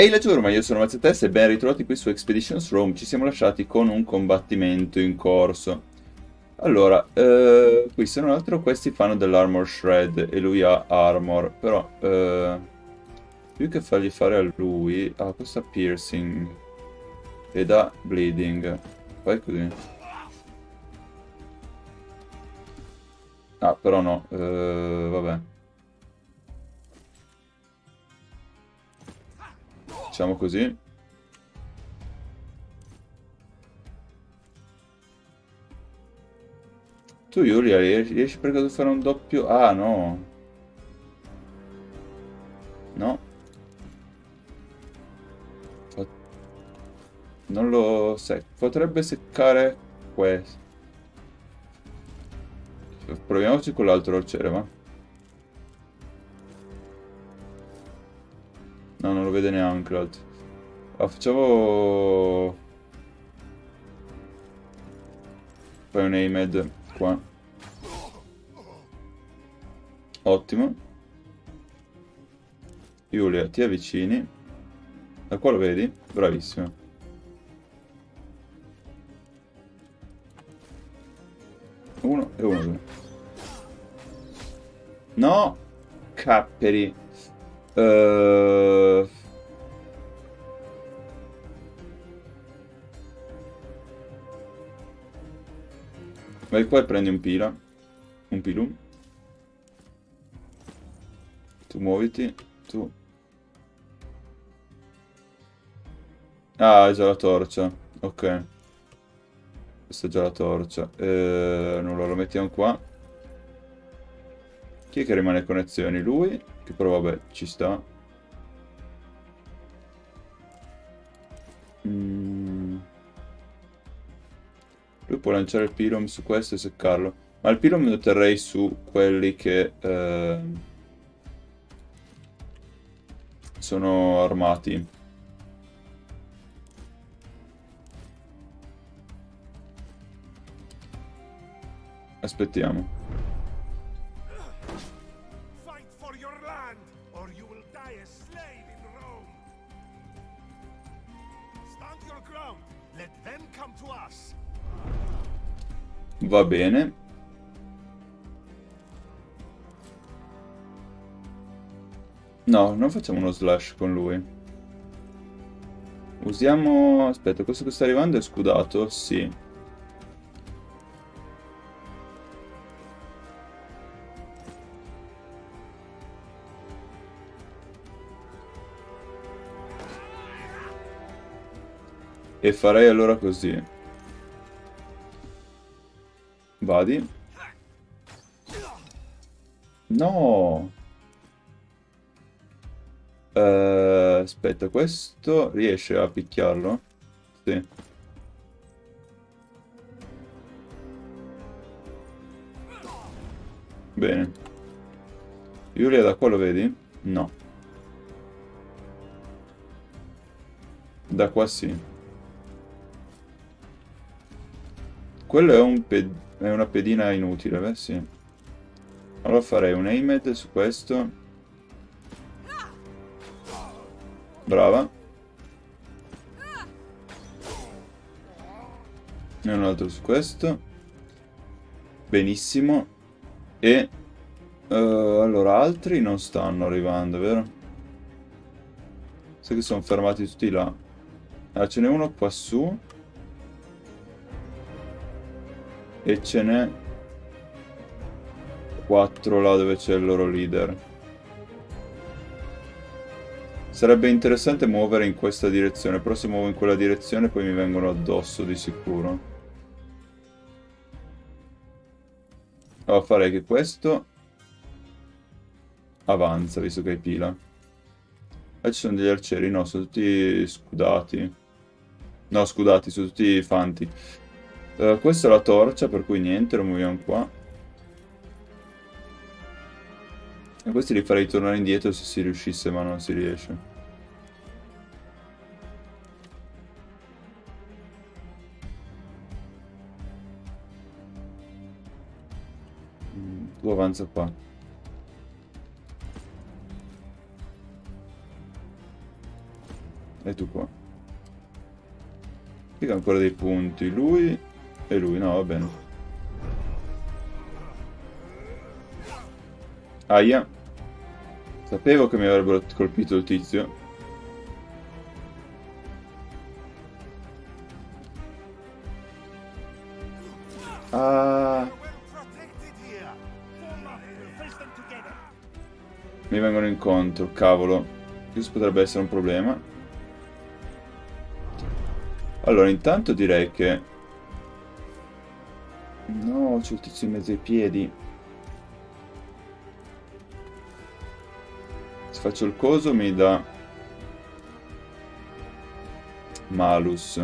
Ehi la ciurma, io sono Mazzatest e ben ritrovati qui su Expeditions Room. Ci siamo lasciati con un combattimento in corso. Allora, qui se non altro questi fanno dell'Armor Shred e lui ha Armor. Però, più che fargli fare a lui, ha questa Piercing e da Bleeding. Fai così. Ah, però no, vabbè. Facciamo così. Tu Iulia riesci per caso a fare un doppio? Ah no. No. Non lo secca. Potrebbe seccare questo. Proviamoci con l'altro arciere, va? No, non lo vede neanche l'altro. Ah, facciamo... Fai un aimed qua. Ottimo. Iulia, ti avvicini. Da qua lo vedi? Bravissimo. Uno e uno, due. No! Capperi! Vai qua e prendi un pila. Un pilum. Tu muoviti. Tu. Ah, hai già la torcia. Ok. Questa è già la torcia. Allora lo mettiamo qua. Chi è che rimane in connessioni? Lui. Però vabbè, ci sta. Lui può lanciare il pilum su questo e seccarlo. Ma il pilum lo terrei su quelli che sono armati. Aspettiamo. Va bene. No, non facciamo uno slash con lui. Usiamo... Aspetta, questo che sta arrivando è scudato? Sì. E farei allora così. Body. No! Aspetta, questo riesce a picchiarlo? Sì. Bene. Iulia da qua lo vedi? No. Da qua sì. Quello è un pezzo. È una pedina inutile, beh sì. Allora farei un aimed su questo. Brava. E un altro su questo. Benissimo. E... allora, altri non stanno arrivando, vero? Sai che sono fermati tutti là. Ah, ce n'è uno qua su. E ce n'è 4 là dove c'è il loro leader. Sarebbe interessante muovere in questa direzione, però se muovo in quella direzione poi mi vengono addosso di sicuro. Allora farei che questo avanza, visto che hai pila. Ci sono degli arcieri, no, sono tutti scudati. No, scudati, sono tutti fanti. Questa è la torcia, per cui niente, lo muoviamo qua. E questi li farei tornare indietro se si riuscisse, ma non si riesce. Tu avanza qua. E tu qua. Figa, ancora dei punti. Lui e lui. No, va bene. Aia. Sapevo che mi avrebbero colpito il tizio. Ah. Mi vengono incontro, cavolo. Questo potrebbe essere un problema. Allora, intanto direi che... No, c'è il tizio in mezzo ai piedi. Se faccio il coso mi dà... Malus.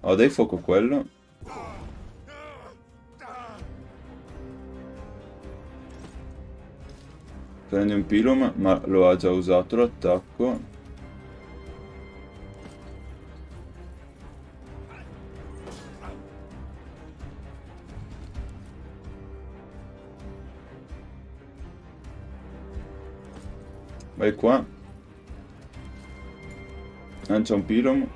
Oh, dai fuoco quello. Prende un pilum, ma lo ha già usato l'attacco. Vai qua. Lancia un pilum.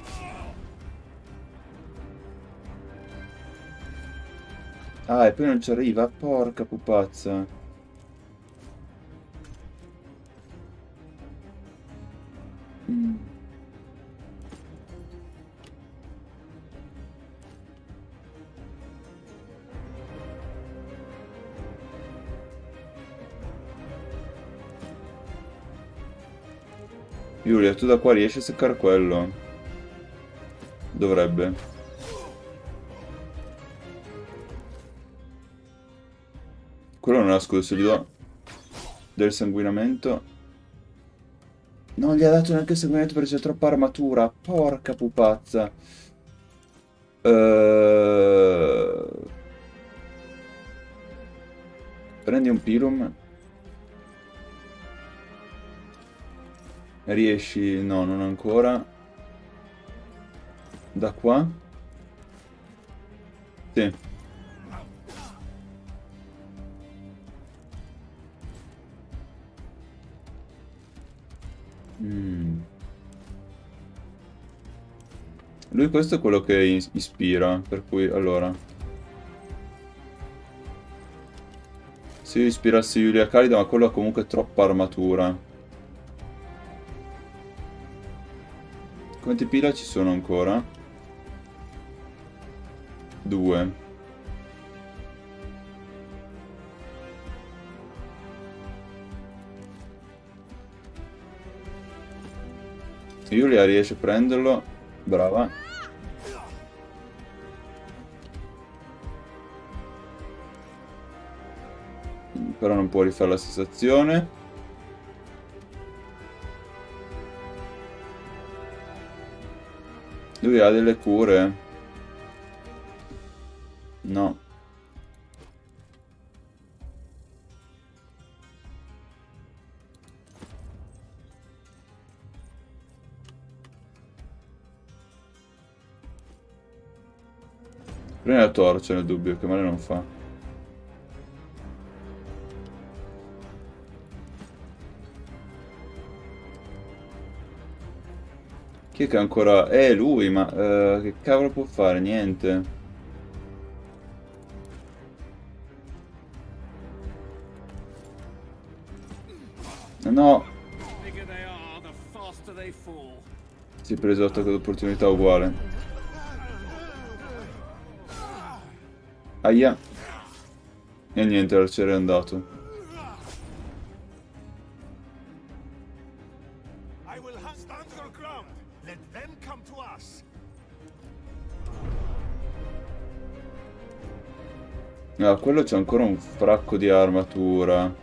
Ah, e poi non ci arriva, porca pupazza. Iulia, tu da qua riesci a seccare quello? Dovrebbe. Quello non ha scudo, se gli do del sanguinamento. Non gli ha dato neanche il sanguinamento perché c'è troppa armatura. Porca pupazza. Prendi un pilum. Riesci? No, non ancora. Da qua? Sì. Lui questo è quello che ispira, per cui allora se io ispirassi Iulia Calida, ma quello ha comunque troppa armatura. Quanti pila ci sono ancora? 2. Iulia riesce a prenderlo, brava. Però non può rifare la stessa azione. Lui ha delle cure. No. Prendi la torcia nel dubbio, che male non fa. Chi è che ancora... lui, ma che cavolo può fare? Niente. No. Si è preso attacco d'opportunità uguale. Aia. E niente, l'arciere è andato. Ah, quello c'è ancora un fracco di armatura.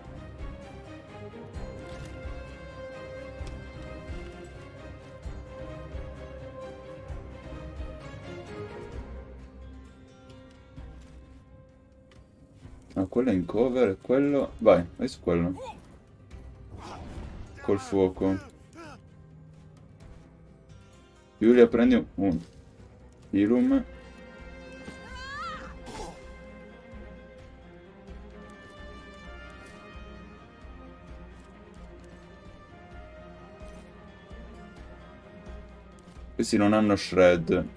Quello è in cover e quello... Vai, vai su quello. Col fuoco. Iulia prendi un... Pilum. Questi non hanno shred.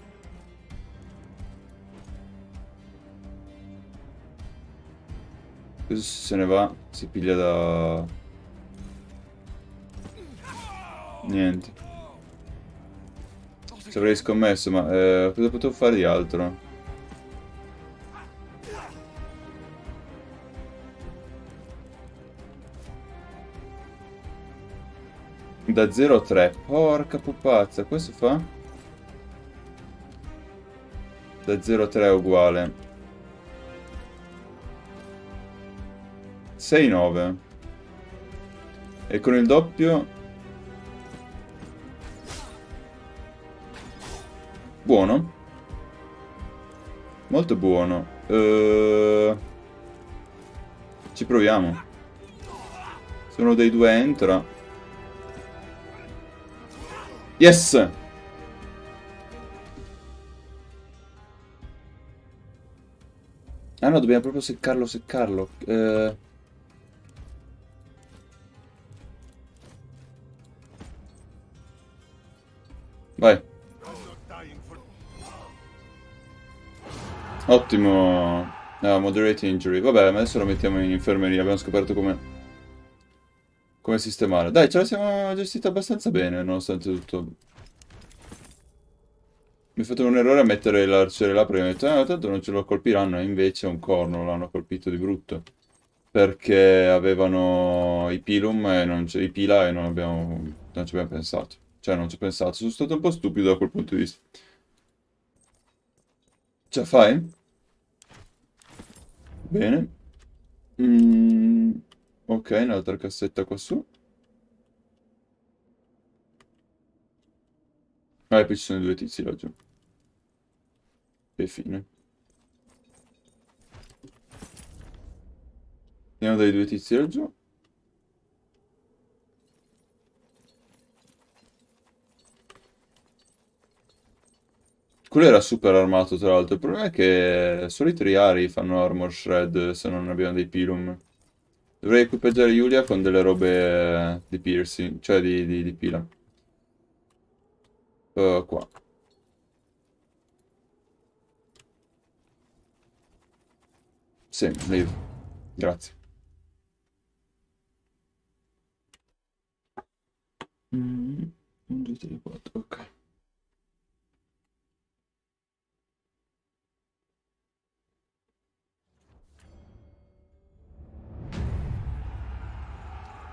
Questo se ne va, si piglia da... niente. Ci avrei scommesso, ma cosa potevo fare di altro? Da 0 a 3. Porca pupazza. Questo fa? Da 0 a 3 è uguale. 6, 9. E con il doppio... buono. Molto buono. Ci proviamo. Se uno dei due entra... yes! Ah no, dobbiamo proprio seccarlo. Vai. Ottimo. No, moderate injury. Vabbè, ma adesso lo mettiamo in infermeria. Abbiamo scoperto come... come sistemare. Dai, ce la siamo gestita abbastanza bene, nonostante tutto. Mi è fatto un errore a mettere l'arciere là, perché mi ho detto, ah, tanto non ce lo colpiranno, e invece un corno l'hanno colpito di brutto. Perché avevano i pilum e non c'è i pila e non ci abbiamo pensato. Cioè, non ci ho pensato. Sono stato un po' stupido da quel punto di vista. Ce la fai? Bene. Ok, un'altra cassetta qua su. Ah, e poi ci sono due tizi laggiù. E fine. Andiamo dai due tizi laggiù. Quello era super armato, tra l'altro. Il problema è che solo i triari fanno Armor Shred se non abbiamo dei pilum. Dovrei equipaggiare Iulia con delle robe di piercing, cioè di pila. Qua. Sì, leave. Grazie. Un, due, tre, quattro, ok.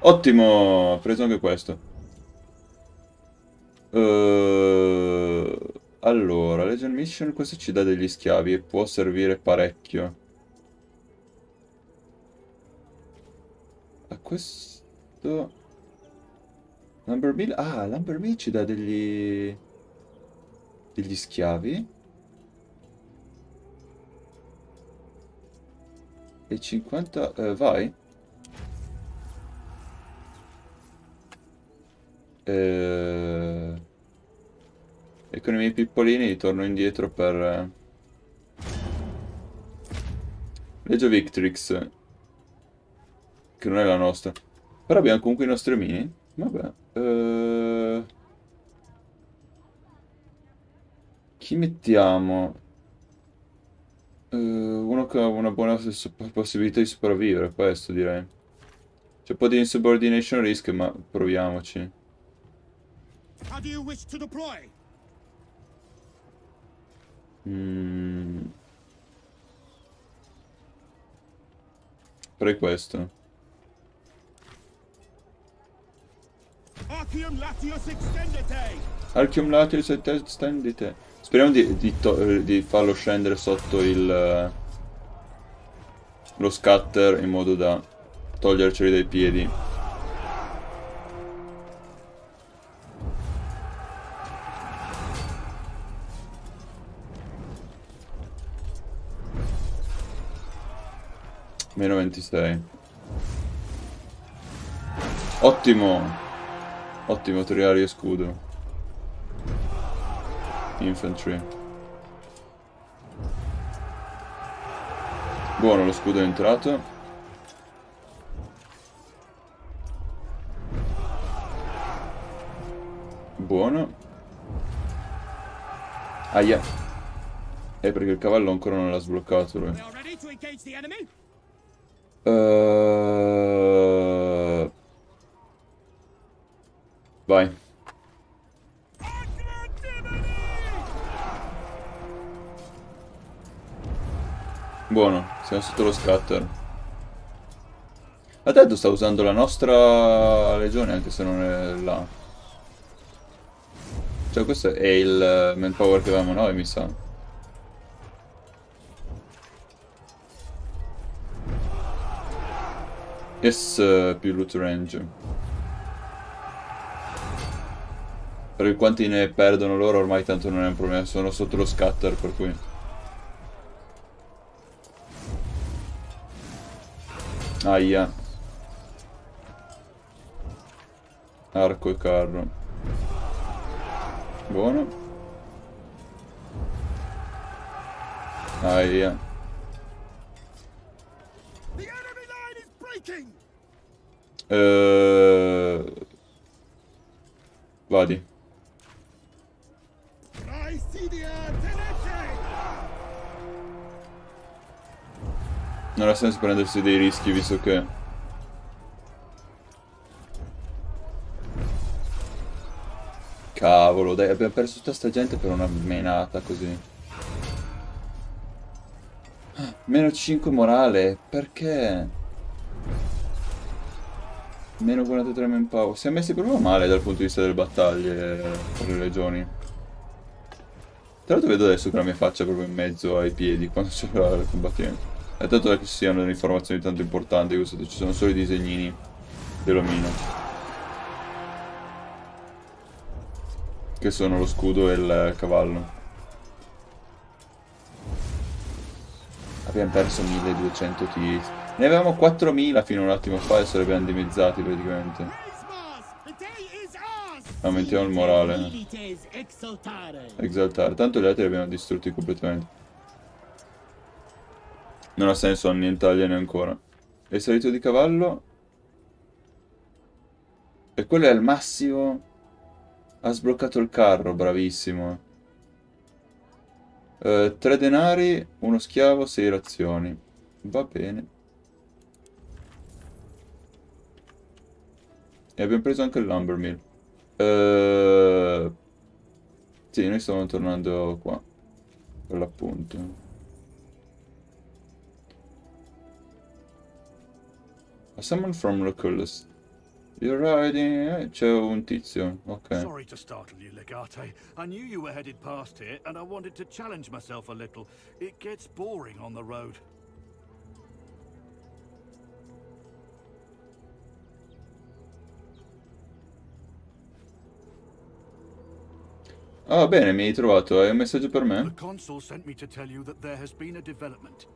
Ottimo, ho preso anche questo. Allora, Legend Mission, questo ci dà degli schiavi e può servire parecchio. A questo... Lumber Mill? Ah, Lumber Mill ci dà degli... degli schiavi. E 50... vai. E con i miei pippolini torno indietro per Legio Victrix, che non è la nostra. Però abbiamo comunque i nostri mini. Vabbè. Chi mettiamo? Uno che ha una buona possibilità di sopravvivere. Questo direi. C'è un po' di insubordination risk, ma proviamoci. Farei questo. Archium Latius extendite. Speriamo di farlo scendere sotto il... lo scatter in modo da... toglierceli dai piedi. Meno 26. Ottimo. Ottimo, triarius e scudo. Infantry. Buono, lo scudo è entrato. Buono. Ahia. Perché il cavallo ancora non l'ha sbloccato lui. Vai. Buono, siamo sotto lo scatter. La Ted sta usando la nostra legione anche se non è là. Cioè questo è il manpower che avevamo noi, mi sa. Yes, più loot range. Per quanti ne perdono loro ormai tanto non è un problema, sono sotto lo scatter per cui... Aia. Arco e carro. Buono. Aia. Body. Non ha senso prendersi dei rischi visto che... Cavolo, dai, abbiamo perso tutta sta gente per una menata così. Meno 5 morale, perché? Meno 43 manpower. Si è messi proprio male dal punto di vista delle battaglie per le legioni. Tra l'altro vedo adesso che la mia faccia è proprio in mezzo ai piedi quando c'era il combattimento. E tanto che siano delle informazioni tanto importanti, ci sono solo i disegnini dell'omino. Che sono lo scudo e il cavallo. Abbiamo perso 1200 tizi. Ne avevamo 4000 fino a un attimo fa e se li abbiamo dimezzati praticamente. Aumentiamo il morale. Exaltare. Tanto gli altri li abbiamo distrutti completamente. Non ha senso annientargliene ancora. E salito di cavallo. E quello è al massimo. Ha sbloccato il carro, bravissimo. 3 denari, uno schiavo, 6 razioni. Va bene. E abbiamo preso anche il Lumber Mill. Sì, noi stiamo tornando qua. Per l'appunto. Someone from Lucullus. You're riding. C'è un tizio. Ok. Sorry to startle you, Legate. I knew you were headed past here and I wanted to challenge myself a little. It gets boring on the road. Ah, bene, mi hai trovato. Hai un messaggio per me? The Consul sent me to tell you that there has been a development.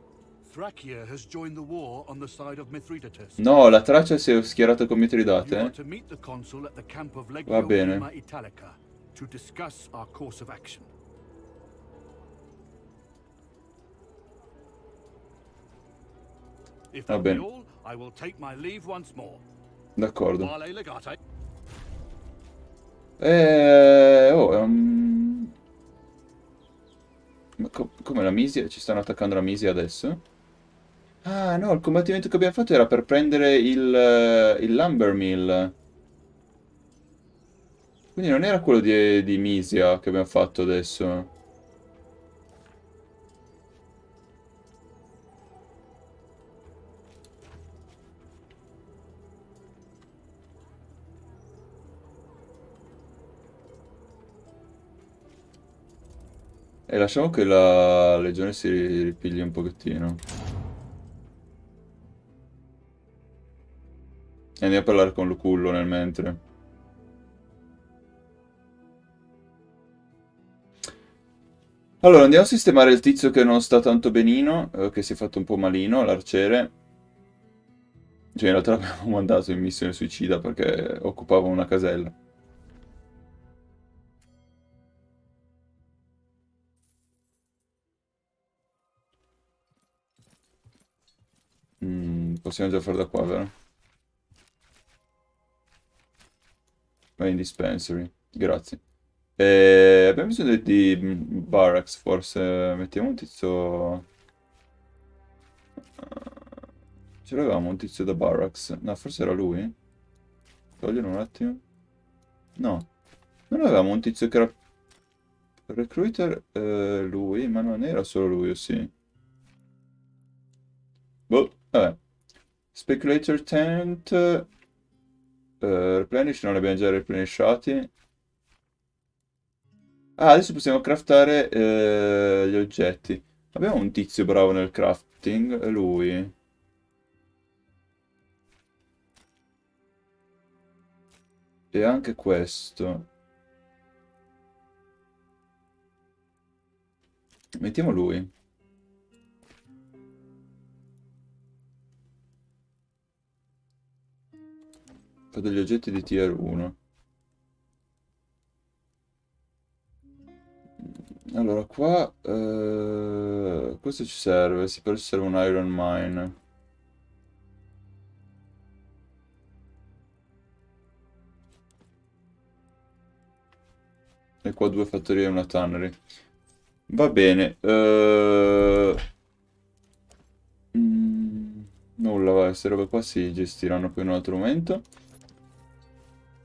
No, la Tracia si è schierata con Mitridate. Va bene. Va bene. D'accordo. Ma come la Misia? Ci stanno attaccando la Misia adesso? Ah no, il combattimento che abbiamo fatto era per prendere il Lumber Mill. Quindi non era quello di Misia che abbiamo fatto adesso. E lasciamo che la legione si ripigli un pochettino. E andiamo a parlare con Lucullo nel mentre. Allora, andiamo a sistemare il tizio che non sta tanto benino, che si è fatto un po' malino, l'arciere. Cioè, in realtà l'abbiamo mandato in missione suicida perché occupava una casella. Possiamo già fare da qua, vero? Vai in dispensary, grazie. Abbiamo bisogno di barracks, forse. Mettiamo un tizio... Ce l'avevamo un tizio da barracks. No, forse era lui. Toglielo un attimo. No. Non avevamo un tizio che era... Recruiter, lui, ma non era solo lui, o sì? Boh, vabbè. Speculator Tent. Replenish, non li abbiamo già replenishati. Ah, adesso possiamo craftare gli oggetti. Abbiamo un tizio bravo nel crafting, lui. E anche questo. Mettiamo lui. Fa degli oggetti di tier 1. Allora qua questo ci serve, sì, però ci serve un iron mine. E qua due fattorie e una tannery. Va bene, nulla, va, queste robe qua si gestiranno poi in un altro momento.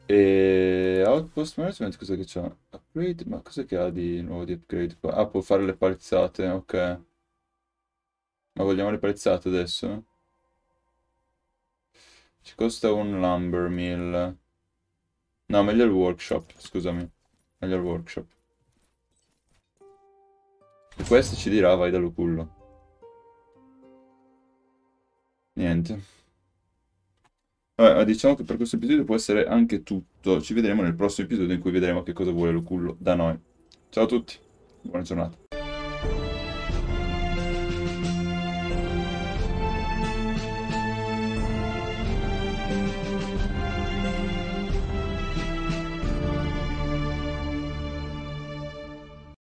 E Outpost Management, cosa che c'ha? Upgrade? Ma cosa che ha di nuovo di upgrade qua? Ah, può fare le palizzate, ok. Ma vogliamo le palizzate adesso? Ci costa un Lumber Mill. No, meglio il workshop, scusami. Meglio il workshop. E questo ci dirà vai da Lucullo. Niente. Vabbè, ma diciamo che per questo episodio può essere anche tutto. Ci vedremo nel prossimo episodio in cui vedremo che cosa vuole Lucullo da noi. Ciao a tutti, buona giornata.